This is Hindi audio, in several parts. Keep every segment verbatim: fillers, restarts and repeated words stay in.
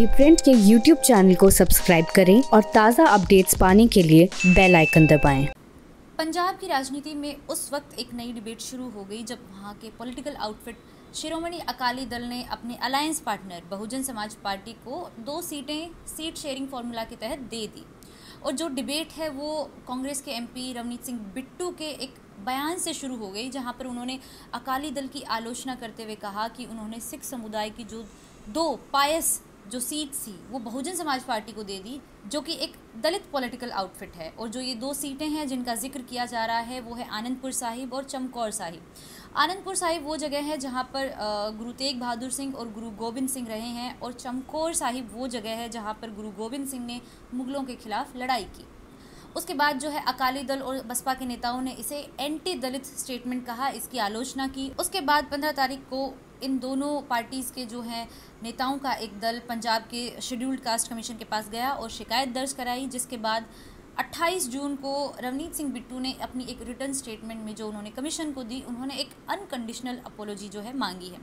द प्रिंट के यूट्यूब चैनल को सब्सक्राइब करें और ताज़ा अपडेट्स पाने के लिए बेल आइकन दबाएं। पंजाब की राजनीति में उस वक्त एक नई डिबेट शुरू हो गई जब वहां के पॉलिटिकल आउटफिट शिरोमणि अकाली दल ने अपने alliance partner Bahujan Samaj party को दो सीटें सीट शेयरिंग फार्मूला के तहत दे दी। और जो डिबेट है वो कांग्रेस के एमपी रवनीत सिंह बिट्टू के एक बयान से शुरू हो गई, जहां पर उन्होंने अकाली दल की आलोचना करते हुए कहा कि उन्होंने सिख समुदाय की जो दो पायस जो सीट थी वो बहुजन समाज पार्टी को दे दी, जो कि एक दलित पॉलिटिकल आउटफिट है। और जो ये दो सीटें हैं जिनका जिक्र किया जा रहा है वो है आनंदपुर साहिब और चमकौर साहिब। आनंदपुर साहिब वो जगह है जहाँ पर गुरु तेग बहादुर सिंह और गुरु गोबिंद सिंह रहे हैं, और चमकौर साहिब वो जगह है जहाँ पर गुरु गोबिंद सिंह ने मुगलों के खिलाफ लड़ाई की। उसके बाद जो है अकाली दल और बसपा के नेताओं ने इसे एंटी दलित स्टेटमेंट कहा, इसकी आलोचना की। उसके बाद पंद्रह तारीख को इन दोनों पार्टीज़ के जो हैं नेताओं का एक दल पंजाब के शेड्यूल्ड कास्ट कमीशन के पास गया और शिकायत दर्ज कराई, जिसके बाद अट्ठाईस जून को रवनीत सिंह बिट्टू ने अपनी एक रिटर्न स्टेटमेंट में जो उन्होंने कमीशन को दी, उन्होंने एक अनकंडीशनल अपोलॉजी जो है मांगी है।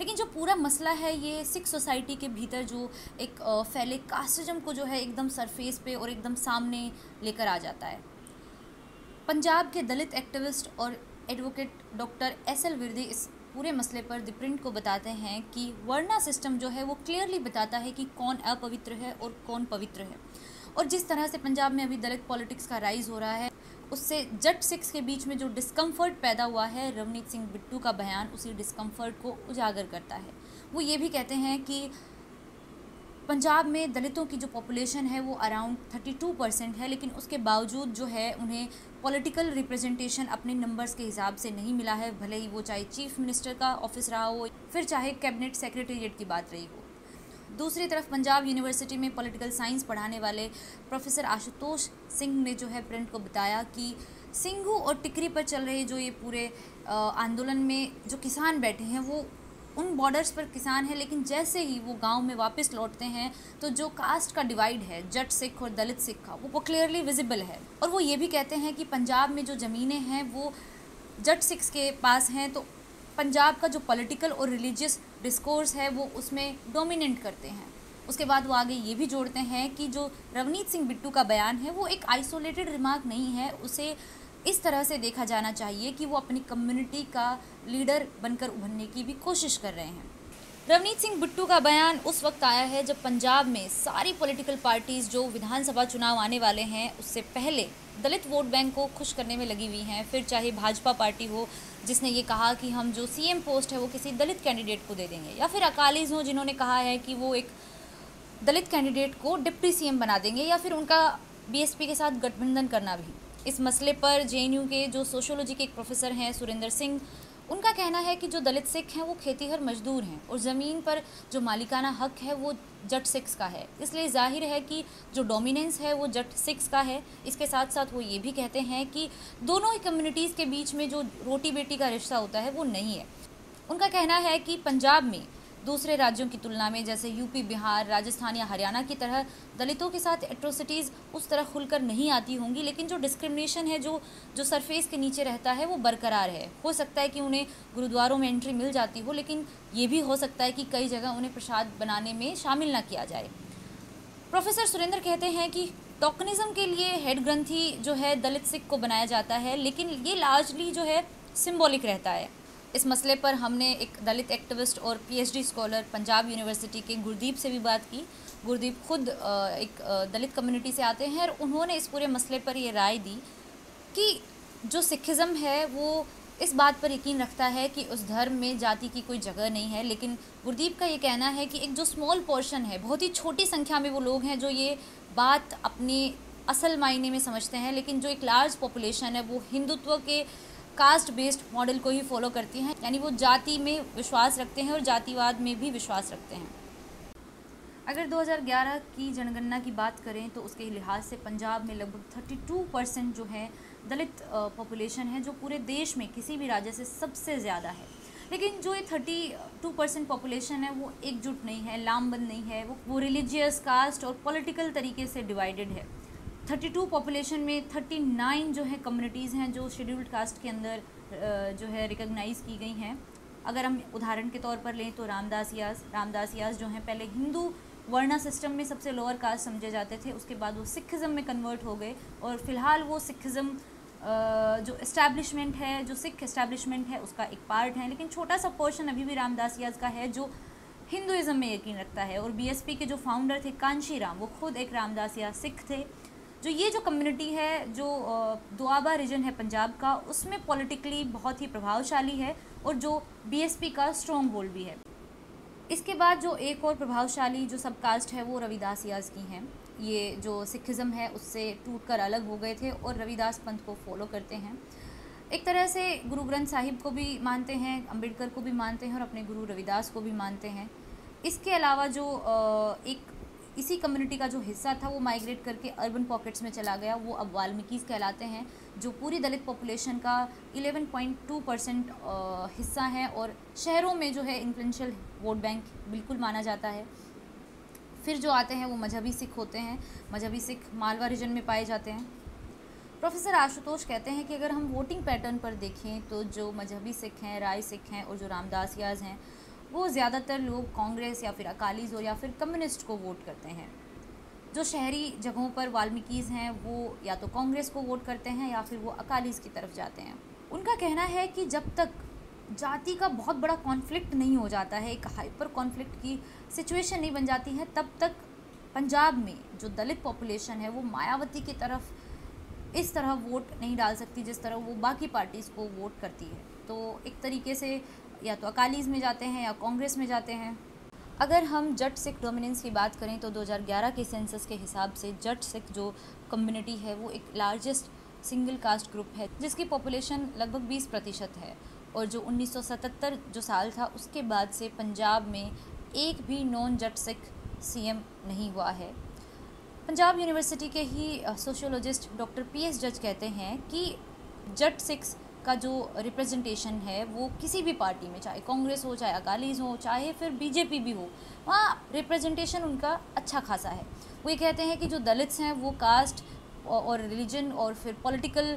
लेकिन जो पूरा मसला है ये सिख सोसाइटी के भीतर जो एक फैले कास्टिज्म को जो है एकदम सरफेस पे और एकदम सामने लेकर आ जाता है। पंजाब के दलित एक्टिविस्ट और advocate doctor S L Virdi इस पूरे मसले पर द प्रिंट को बताते हैं कि वर्णा सिस्टम जो है वो क्लियरली बताता है कि कौन अपवित्र है और कौन पवित्र है। और जिस तरह से पंजाब में अभी दलित पॉलिटिक्स का राइज हो रहा है उससे जट सिक्स के बीच में जो डिस्कम्फर्ट पैदा हुआ है, रवनीत सिंह बिट्टू का बयान उसी डिस्कम्फर्ट को उजागर करता है। वो ये भी कहते हैं कि पंजाब में दलितों की जो पॉपुलेशन है वो अराउंड बत्तीस परसेंट है, लेकिन उसके बावजूद जो है उन्हें पॉलिटिकल रिप्रेजेंटेशन अपने नंबर्स के हिसाब से नहीं मिला है, भले ही वो चाहे चीफ मिनिस्टर का ऑफिस रहा हो फिर चाहे कैबिनेट सेक्रेटेरिएट की बात रही हो। दूसरी तरफ पंजाब यूनिवर्सिटी में पॉलिटिकल साइंस पढ़ाने वाले प्रोफेसर आशुतोष सिंह ने जो है प्रिंट को बताया कि सिंघू और टिकरी पर चल रहे जो ये पूरे आंदोलन में जो किसान बैठे हैं वो उन बॉर्डर्स पर किसान है, लेकिन जैसे ही वो गांव में वापस लौटते हैं तो जो कास्ट का डिवाइड है जट सिख और दलित सिख का वो क्लियरली विजिबल है। और वो ये भी कहते हैं कि पंजाब में जो ज़मीनें हैं वो जट सिख के पास हैं, तो पंजाब का जो पॉलिटिकल और रिलीजियस डिस्कोर्स है वो उसमें डोमिनेट करते हैं। उसके बाद वो आगे ये भी जोड़ते हैं कि जो रवनीत सिंह बिट्टू का बयान है वो एक आइसोलेटेड रिमार्क नहीं है, उसे इस तरह से देखा जाना चाहिए कि वो अपनी कम्युनिटी का लीडर बनकर उभरने की भी कोशिश कर रहे हैं। रवनीत सिंह बिट्टू का बयान उस वक्त आया है जब पंजाब में सारी पॉलिटिकल पार्टीज़ जो विधानसभा चुनाव आने वाले हैं उससे पहले दलित वोट बैंक को खुश करने में लगी हुई हैं, फिर चाहे भाजपा पार्टी हो जिसने ये कहा कि हम जो सीएम पोस्ट है वो किसी दलित कैंडिडेट को दे देंगे, या फिर अकालीज हों जिन्होंने कहा है कि वो एक दलित कैंडिडेट को डिप्टी सीएम बना देंगे, या फिर उनका बीएसपी के साथ गठबंधन करना भी। इस मसले पर जेएनयू के जो सोशियोलॉजी के एक प्रोफेसर हैं सुरेंद्र सिंह, उनका कहना है कि जो दलित सिख हैं वो खेतीहर मजदूर हैं और ज़मीन पर जो मालिकाना हक है वो जट सिक्स का है, इसलिए जाहिर है कि जो डोमिनेंस है वो जट सिक्स का है। इसके साथ साथ वो ये भी कहते हैं कि दोनों ही कम्युनिटीज़ के बीच में जो रोटी बेटी का रिश्ता होता है वो नहीं है। उनका कहना है कि पंजाब में दूसरे राज्यों की तुलना में जैसे यूपी, बिहार, राजस्थान या हरियाणा की तरह दलितों के साथ एट्रोसिटीज़ उस तरह खुलकर नहीं आती होंगी, लेकिन जो डिस्क्रिमिनेशन है जो जो सरफेस के नीचे रहता है वो बरकरार है। हो सकता है कि उन्हें गुरुद्वारों में एंट्री मिल जाती हो, लेकिन ये भी हो सकता है कि कई जगह उन्हें प्रसाद बनाने में शामिल ना किया जाए। प्रोफेसर सुरेंद्र कहते हैं कि टोकनिज़म के लिए हेड ग्रंथी जो है दलित सिख को बनाया जाता है, लेकिन ये लार्जली जो है सिम्बॉलिक रहता है। इस मसले पर हमने एक दलित एक्टिविस्ट और पीएचडी स्कॉलर पंजाब यूनिवर्सिटी के गुरदीप से भी बात की। गुरदीप खुद एक दलित कम्युनिटी से आते हैं और उन्होंने इस पूरे मसले पर ये राय दी कि जो सिखिज़म है वो इस बात पर यकीन रखता है कि उस धर्म में जाति की कोई जगह नहीं है, लेकिन गुरदीप का ये कहना है कि एक जो स्मॉल पोर्शन है, बहुत ही छोटी संख्या में वो लोग हैं जो ये बात अपने असल मायने में समझते हैं, लेकिन जो एक लार्ज पॉपुलेशन है वो हिंदुत्व के कास्ट बेस्ड मॉडल को ही फॉलो करती हैं, यानी वो जाति में विश्वास रखते हैं और जातिवाद में भी विश्वास रखते हैं। अगर दो हज़ार ग्यारह की जनगणना की बात करें तो उसके लिहाज से पंजाब में लगभग बत्तीस परसेंट जो है दलित पॉपुलेशन है, जो पूरे देश में किसी भी राज्य से सबसे ज़्यादा है। लेकिन जो ये बत्तीस परसेंट पॉपुलेशन है वो एकजुट नहीं है, लामबंद नहीं है, वो वो रिलीजियस, कास्ट और पॉलिटिकल तरीके से डिवाइडेड है। बत्तीस पॉपुलेशन में उनतालीस जो है कम्युनिटीज़ हैं जो शेड्यूल्ड कास्ट के अंदर जो है रिकॉग्नाइज की गई हैं। अगर हम उदाहरण के तौर पर लें तो रामदासियास रामदासियास जो हैं पहले हिंदू वर्णा सिस्टम में सबसे लोअर कास्ट समझे जाते थे, उसके बाद वो सिखिज़म में कन्वर्ट हो गए और फिलहाल वो सिखिज़म जो इस्टेब्लिशमेंट है, जो सिख इस्टेब्लिशमेंट है, उसका एक पार्ट है। लेकिन छोटा सा पोर्शन अभी भी रामदासियाज का है जो हिंदुइज़म में यकीन रखता है। और बीएसपी के जो फाउंडर थे कांशी राम, वो खुद एक रामदासिया सिख थे। जो ये जो कम्युनिटी है, जो दोआबा रीजन है पंजाब का, उसमें पॉलिटिकली बहुत ही प्रभावशाली है और जो बीएसपी का स्ट्रॉन्ग होल्ड भी है। इसके बाद जो एक और प्रभावशाली जो सब कास्ट है वो रविदासियाज की हैं। ये जो सिखिज़म है उससे टूटकर अलग हो गए थे और रविदास पंथ को फॉलो करते हैं। एक तरह से गुरु ग्रंथ साहिब को भी मानते हैं, अंबेडकर को भी मानते हैं और अपने गुरु रविदास को भी मानते हैं। इसके अलावा जो एक इसी कम्युनिटी का जो हिस्सा था वो माइग्रेट करके अर्बन पॉकेट्स में चला गया, वो अब वाल्मीकिस कहलाते हैं, जो पूरी दलित पॉपुलेशन का ग्यारह पॉइंट दो परसेंट हिस्सा है और शहरों में जो है इन्फ्लुएंशियल वोट बैंक बिल्कुल माना जाता है। फिर जो आते हैं वो मजहबी सिख होते हैं। मजहबी सिख मालवा रीजन में पाए जाते हैं। प्रोफेसर आशुतोष कहते हैं कि अगर हम वोटिंग पैटर्न पर देखें तो जो मजहबी सिख हैं, राय सिख हैं और जो रामदासियाज हैं, वो ज़्यादातर लोग कांग्रेस या फिर अकालीज और या फिर कम्युनिस्ट को वोट करते हैं। जो शहरी जगहों पर वाल्मीकिस हैं वो या तो कांग्रेस को वोट करते हैं या फिर वो अकालीज की तरफ जाते हैं। उनका कहना है कि जब तक जाति का बहुत बड़ा कॉन्फ्लिक्ट नहीं हो जाता है, एक हाइपर कॉन्फ्लिक्ट की सिचुएशन नहीं बन जाती है, तब तक पंजाब में जो दलित पॉपुलेशन है वो मायावती की तरफ इस तरह वोट नहीं डाल सकती जिस तरह वो बाकी पार्टीज़ को वोट करती है। तो एक तरीके से या तो अकालीज में जाते हैं या कांग्रेस में जाते हैं। अगर हम जट सिख डोमिनेंस की बात करें तो दो हज़ार ग्यारह के सेंसस के हिसाब से जट सिख जो कम्युनिटी है वो एक लार्जेस्ट सिंगल कास्ट ग्रुप है जिसकी पॉपुलेशन लगभग बीस प्रतिशत है। और जो उन्नीस सौ सतहत्तर जो साल था उसके बाद से पंजाब में एक भी नॉन जट सिख सीएम नहीं हुआ है। पंजाब यूनिवर्सिटी के ही सोशियोलॉजिस्ट डॉक्टर पी एस जज कहते हैं कि जट सिख्स का जो रिप्रेजेंटेशन है वो किसी भी पार्टी में, चाहे कांग्रेस हो, चाहे अकालीज हो, चाहे फिर बीजेपी भी हो, वहाँ रिप्रेजेंटेशन उनका अच्छा खासा है। वो ये कहते हैं कि जो दलित्स हैं वो कास्ट और रिलीजन और फिर पॉलिटिकल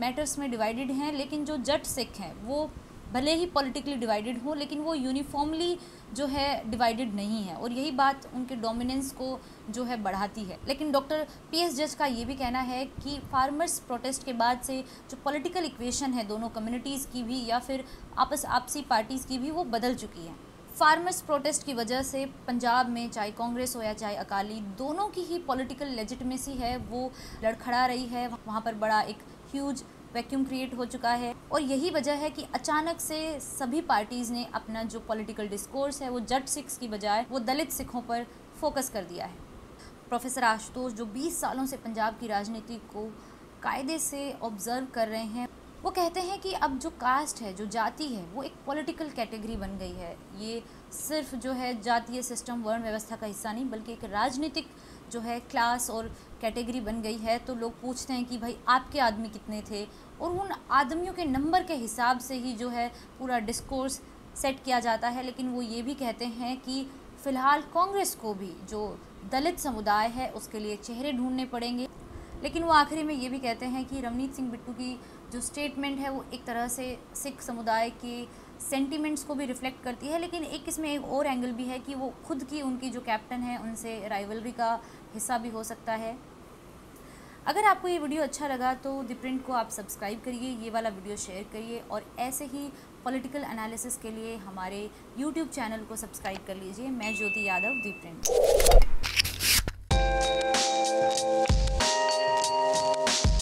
मैटर्स में डिवाइडेड हैं, लेकिन जो जट सिख हैं वो भले ही पॉलिटिकली डिवाइडेड हो लेकिन वो यूनिफॉर्मली जो है डिवाइडेड नहीं है और यही बात उनके डोमिनेंस को जो है बढ़ाती है। लेकिन डॉक्टर पी एस जज का ये भी कहना है कि फार्मर्स प्रोटेस्ट के बाद से जो पॉलिटिकल इक्वेशन है दोनों कम्युनिटीज़ की भी या फिर आपस आपसी पार्टीज़ की भी वो बदल चुकी है। फार्मर्स प्रोटेस्ट की वजह से पंजाब में चाहे कांग्रेस हो या चाहे अकाली, दोनों की ही पॉलिटिकल लेजिटिमेसी है वो लड़खड़ा रही है। वहाँ पर बड़ा एक ह्यूज वैक्यूम क्रिएट हो चुका है और यही वजह है कि अचानक से सभी पार्टीज़ ने अपना जो पॉलिटिकल डिस्कोर्स है वो जट सिख्स की बजाय वो दलित सिखों पर फोकस कर दिया है। प्रोफेसर आशुतोष जो बीस सालों से पंजाब की राजनीति को कायदे से ऑब्जर्व कर रहे हैं, वो कहते हैं कि अब जो कास्ट है, जो जाति है, वो एक पॉलिटिकल कैटेगरी बन गई है। ये सिर्फ जो है जातीय सिस्टम, वर्ण व्यवस्था का हिस्सा नहीं बल्कि एक राजनीतिक जो है क्लास और कैटेगरी बन गई है। तो लोग पूछते हैं कि भाई आपके आदमी कितने थे और उन आदमियों के नंबर के हिसाब से ही जो है पूरा डिस्कोर्स सेट किया जाता है। लेकिन वो ये भी कहते हैं कि फ़िलहाल कांग्रेस को भी जो दलित समुदाय है उसके लिए चेहरे ढूंढने पड़ेंगे। लेकिन वो आखिरी में ये भी कहते हैं कि रवनीत सिंह बिट्टू की जो स्टेटमेंट है वो एक तरह से सिख समुदाय के सेंटिमेंट्स को भी रिफ्लेक्ट करती है। लेकिन एक इसमें एक और एंगल भी है कि वो खुद की उनकी जो कैप्टन है उनसे राइवलरी का हिस्सा भी हो सकता है। अगर आपको ये वीडियो अच्छा लगा तो द प्रिंट को आप सब्सक्राइब करिए, ये वाला वीडियो शेयर करिए और ऐसे ही पॉलिटिकल एनालिसिस के लिए हमारे यूट्यूब चैनल को सब्सक्राइब कर लीजिए। मैं ज्योति यादव, द प्रिंट।